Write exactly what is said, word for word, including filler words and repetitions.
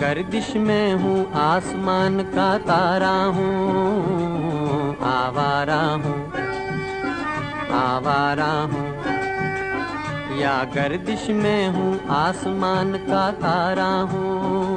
गर्दिश में हूँ, आसमान का तारा हूँ, आवारा हूँ, आवारा हूँ। या गर्दिश में हूँ, आसमान का तारा हूँ।